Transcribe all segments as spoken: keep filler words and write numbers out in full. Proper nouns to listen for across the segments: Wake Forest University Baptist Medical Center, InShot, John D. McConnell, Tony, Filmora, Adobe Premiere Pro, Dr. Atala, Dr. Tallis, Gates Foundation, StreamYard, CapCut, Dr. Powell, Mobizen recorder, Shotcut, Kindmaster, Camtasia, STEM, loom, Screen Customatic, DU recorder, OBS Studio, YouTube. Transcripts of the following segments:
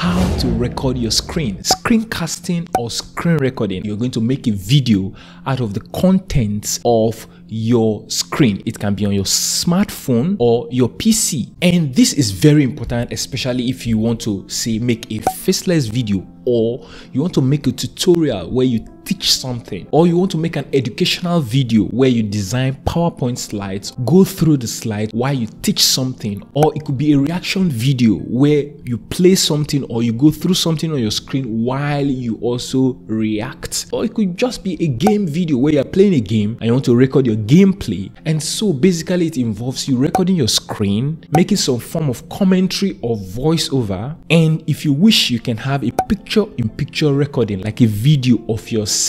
how to record your screen. Screencasting or screen recording. You're going to make a video out of the contents of your screen. It can be on your smartphone or your P C. And this is very important, especially if you want to, say, make a faceless video, or you want to make a tutorial where you teach something, or you want to make an educational video where you design PowerPoint slides, go through the slides while you teach something, or it could be a reaction video where you play something or you go through something on your screen while you also react, or it could just be a game video where you're playing a game and you want to record your gameplay. And so basically it involves you recording your screen, making some form of commentary or voiceover, and if you wish you can have a picture in picture recording, like a video of yourself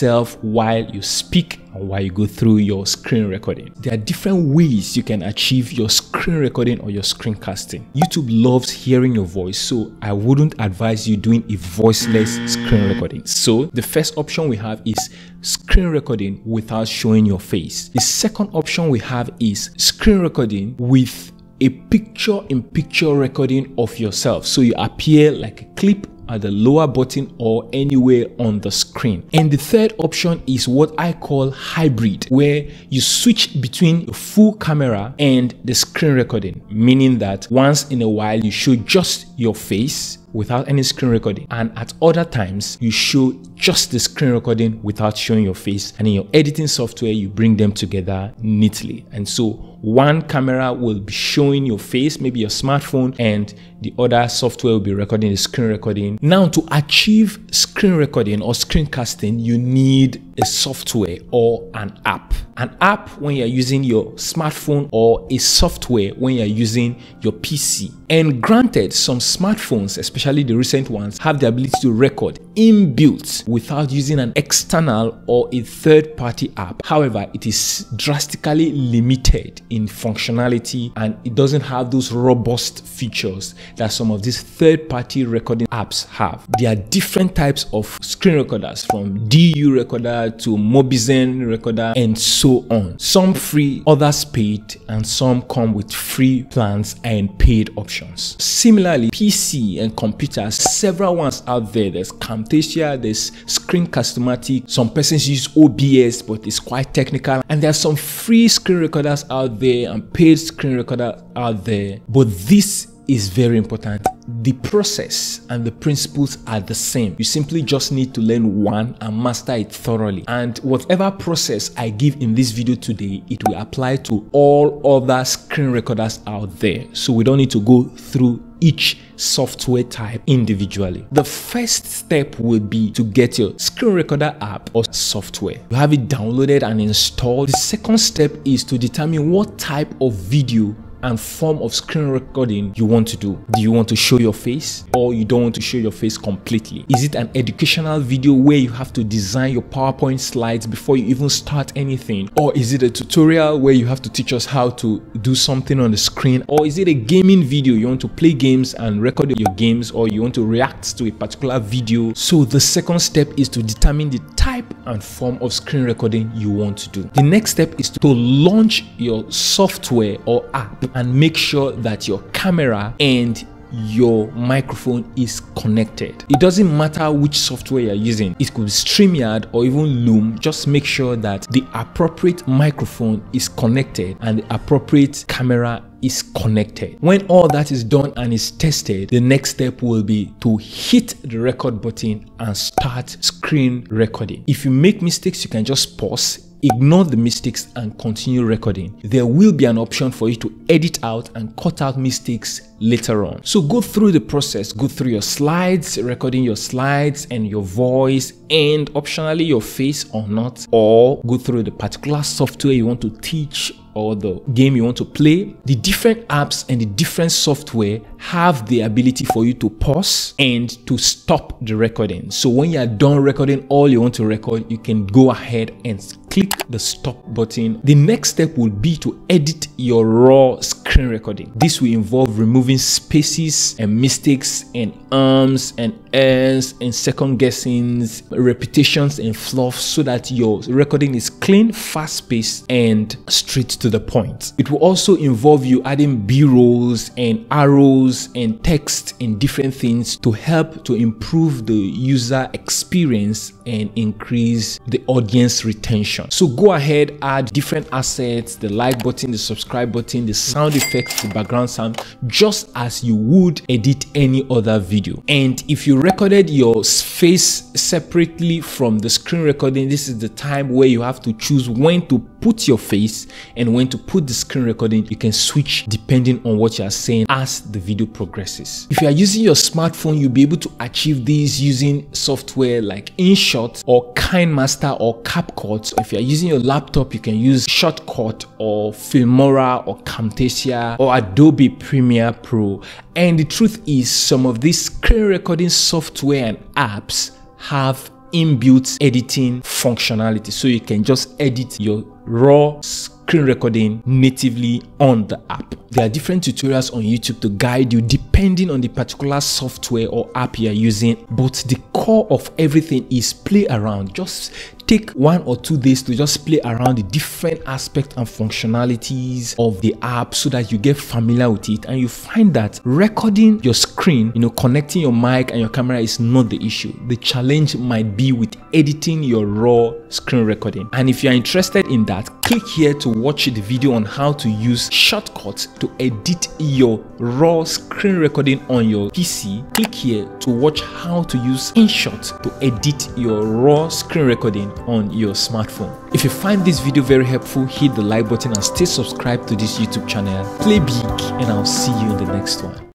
while you speak and while you go through your screen recording. There are different ways you can achieve your screen recording or your screencasting. YouTube loves hearing your voice, so I wouldn't advise you doing a voiceless screen recording. So the first option we have is screen recording without showing your face. The second option we have is screen recording with a picture-in-picture recording of yourself. So you appear like a clip at the lower button or anywhere on the screen. And the third option is what I call hybrid, where you switch between a full camera and the screen recording, meaning that once in a while you show just your face without any screen recording, and at other times you show just the screen recording without showing your face, and in your editing software you bring them together neatly. And so one camera will be showing your face, maybe your smartphone, and the other software will be recording the screen recording. Now, to achieve screen recording or screencasting, you need a software or an app. An app when you're using your smartphone, or a software when you're using your P C. And granted, some smartphones, especially the recent ones, have the ability to record inbuilt without using an external or a third-party app. However, it is drastically limited in functionality, and it doesn't have those robust features that some of these third-party recording apps have. There are different types of screen recorders, from D U recorder to Mobizen recorder and so on. Some free, others paid, and some come with free plans and paid options. Similarly, P C and computers, several ones out there. There's Camtasia, there's Screen Customatic. Some persons use O B S, but it's quite technical. And there are some free screen recorders out there and paid screen recorders out there. But this is very important. The process and the principles are the same. You simply just need to learn one and master it thoroughly. And whatever process I give in this video today, it will apply to all other screen recorders out there. So we don't need to go through each software type individually. The first step would be to get your screen recorder app or software. You have it downloaded and installed. The second step is to determine what type of video and form of screen recording you want to do. Do you want to show your face, or you don't want to show your face completely? Is it an educational video where you have to design your PowerPoint slides before you even start anything? Or is it a tutorial where you have to teach us how to do something on the screen? Or is it a gaming video? You want to play games and record your games, or you want to react to a particular video? So the second step is to determine the type and form of screen recording you want to do. The next step is to launch your software or app and make sure that your camera and your microphone is connected. It doesn't matter which software you're using. It could be StreamYard or even Loom. Just make sure that the appropriate microphone is connected and the appropriate camera is connected. When all that is done and is tested, the next step will be to hit the record button and start screen recording. If you make mistakes, you can just pause, ignore the mistakes, and continue recording. There will be an option for you to edit out and cut out mistakes later on. So go through the process. Go through your slides, recording your slides and your voice, and optionally your face or not, or go through the particular software you want to teach or the game you want to play. The different apps and the different software have the ability for you to pause and to stop the recording. So when you are done recording all you want to record, you can go ahead and click the stop button. The next step will be to edit your raw screen recording. This will involve removing spaces and mistakes and ums and ends and second guessings, repetitions and fluff, so that your recording is clean, fast-paced and straight to the point. It will also involve you adding b-rolls and arrows and text and different things to help to improve the user experience and increase the audience retention. So go ahead, add different assets, the like button, the subscribe button, the sound effects, the background sound, just as you would edit any other video. And if you recorded your face separately from the screen recording, this is the time where you have to choose when to put your face and when to put the screen recording. You can switch depending on what you are saying as the video progresses. If you are using your smartphone, you'll be able to achieve these using software like InShot or Kindmaster or CapCut. If you are using your laptop, you can use Shotcut or Filmora or Camtasia or Adobe Premiere Pro. And the truth is, some of these screen recording software and apps have inbuilt editing functionality, so you can just edit your raw screen recording natively on the app. There are different tutorials on YouTube to guide you depending on the particular software or app you are using, but the core of everything is play around. Just take one or two days to just play around the different aspects and functionalities of the app so that you get familiar with it, and you find that recording your screen, you know, connecting your mic and your camera is not the issue. The challenge might be with editing your raw screen recording. And if you are interested in that, click here to watch the video on how to use Shotcut to edit your raw screen recording on your P C. Click here to watch how to use InShot to edit your raw screen recording on your smartphone. If you find this video very helpful, hit the like button and stay subscribed to this YouTube channel. Play big, and I'll see you in the next one.